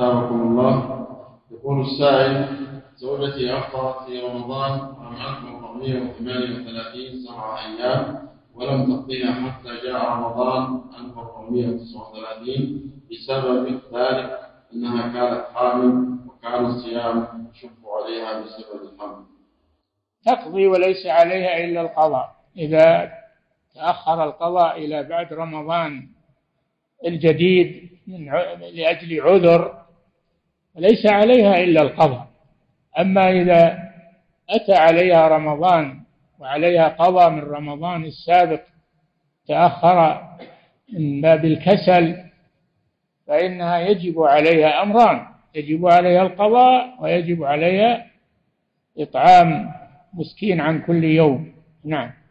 أحسنكم الله. يكون السائل: زوجتي أفطرت في رمضان وأمعتهم 438 7 أيام ولم تقضيها حتى جاء رمضان 1439 بسبب ذلك أنها كانت حامل وكان الصيام يشق عليها بسبب الحمل. تقضي وليس عليها إلا القضاء. إذا تأخر القضاء إلى بعد رمضان الجديد لأجل عذر ليس عليها إلا القضاء. أما إذا أتى عليها رمضان وعليها قضاء من رمضان السابق تأخر من باب الكسل فإنها يجب عليها أمران: يجب عليها القضاء ويجب عليها إطعام مسكين عن كل يوم. نعم.